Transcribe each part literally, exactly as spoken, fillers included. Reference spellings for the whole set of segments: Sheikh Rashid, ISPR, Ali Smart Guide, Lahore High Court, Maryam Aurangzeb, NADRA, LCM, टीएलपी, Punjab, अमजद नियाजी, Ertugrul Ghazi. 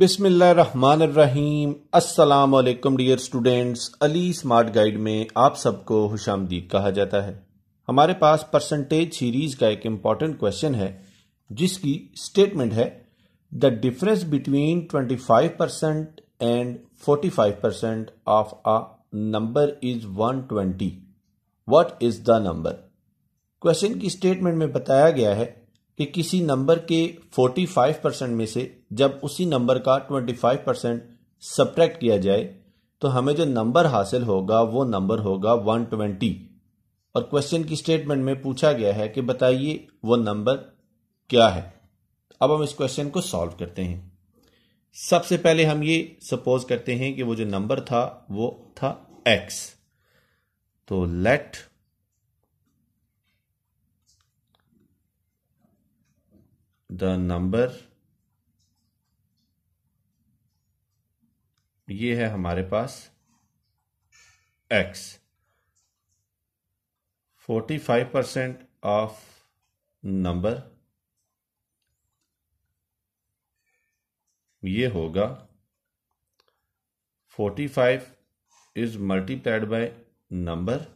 बिस्मिल्लाहिर्रहमानिर्रहीम। अस्सलाम वालेकुम dear students, Ali smart guide में आप सबको खुशामदीद कहा जाता है। हमारे पास परसेंटेज सीरीज का एक इम्पॉर्टेंट क्वेश्चन है जिसकी स्टेटमेंट है the difference between twenty five percent and forty five percent of a number is one twenty what is the number. Question की स्टेटमेंट में बताया गया है कि किसी नंबर के पैंतालीस परसेंट में से जब उसी नंबर का पच्चीस परसेंट सब्ट्रैक्ट किया जाए तो हमें जो नंबर हासिल होगा वो नंबर होगा एक सौ बीस। और क्वेश्चन की स्टेटमेंट में पूछा गया है कि बताइए वो नंबर क्या है। अब हम इस क्वेश्चन को सॉल्व करते हैं। सबसे पहले हम ये सपोज करते हैं कि वो जो नंबर था वो था x। तो लेट द नंबर, ये है हमारे पास x, पैंतालीस परसेंट ऑफ नंबर ये होगा पैंतालीस is multiplied by number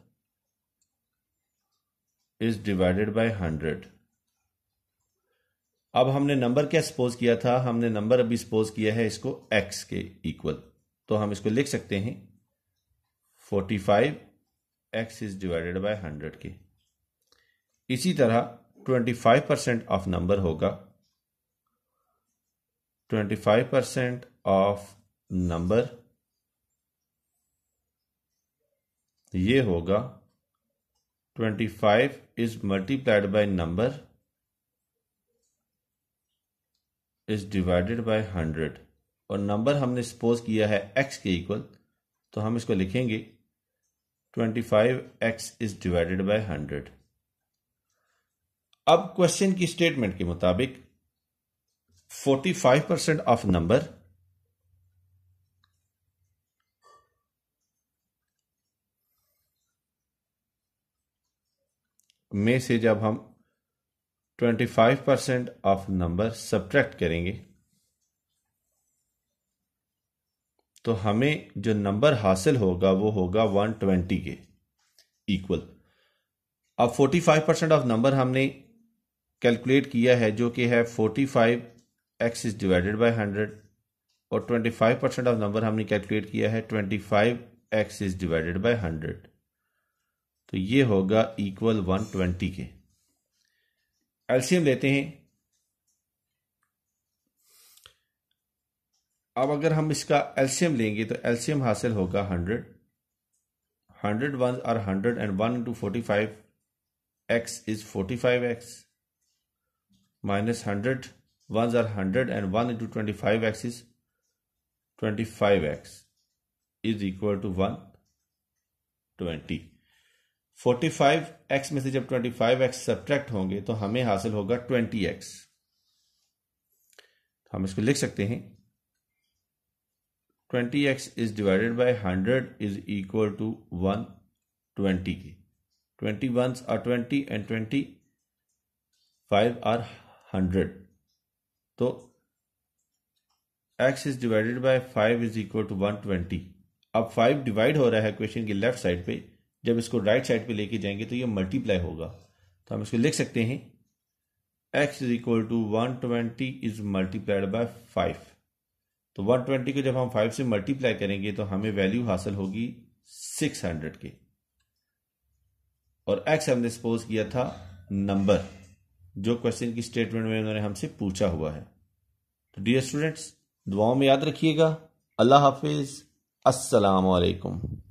is divided by hundred. अब हमने नंबर क्या सपोज किया था, हमने नंबर अभी सपोज किया है इसको x के इक्वल। तो हम इसको लिख सकते हैं पैंतालीस x is divided by hundred के। इसी तरह पच्चीस परसेंट ऑफ नंबर होगा, पच्चीस परसेंट ऑफ नंबर ये होगा पच्चीस is multiplied by number is divided by hundred. और नंबर हमने सपोज किया है x के इक्वल, तो हम इसको लिखेंगे पच्चीस x is divided by hundred. अब क्वेश्चन की स्टेटमेंट के मुताबिक पैंतालीस परसेंट ऑफ नंबर में से जब हम पच्चीस परसेंट ऑफ नंबर सब्ट्रैक्ट करेंगे तो हमें जो नंबर हासिल होगा वो होगा एक सौ बीस के इक्वल। अब पैंतालीस परसेंट ऑफ नंबर हमने कैलकुलेट किया है जो कि है पैंतालीस x is divided by hundred, और पच्चीस परसेंट ऑफ नंबर हमने कैलकुलेट किया है पच्चीस x is divided by hundred. तो ये होगा इक्वल एक सौ बीस के। एलसीएम लेते हैं। अब अगर हम इसका एलसीएम लेंगे तो एलसीएम हासिल होगा hundred. Hundred one are hundred and one into forty five x is forty five x minus hundred one are hundred and one into twenty five x is twenty five x is equal to one twenty. पैंतालीस x में से जब पच्चीस x subtract होंगे तो हमें हासिल होगा बीस एक्स। हम इसको लिख सकते हैं बीस x is divided by hundred is equal to एक सौ बीस के। इक्कीस आर बीस एंड पच्चीस आर हंड्रेड, तो x is divided by five is equal to एक सौ बीस। अब फाइव डिवाइड हो रहा है क्वेश्चन की लेफ्ट साइड पे, जब इसको राइट साइड पे लेके जाएंगे तो ये मल्टीप्लाई होगा। तो हम इसको लिख सकते हैं x is equal to one twenty is multiplied by five. तो एक सौ बीस को जब हम फाइव से मल्टीप्लाई करेंगे तो हमें वैल्यू हासिल होगी छह सौ के। और x हमने सपोज किया था नंबर जो क्वेश्चन की स्टेटमेंट में उन्होंने हमसे पूछा हुआ है। तो डियर स्टूडेंट्स, दुआओं में याद रखिएगा। अल्लाह हाफिज। अस्सलाम वालेकुम।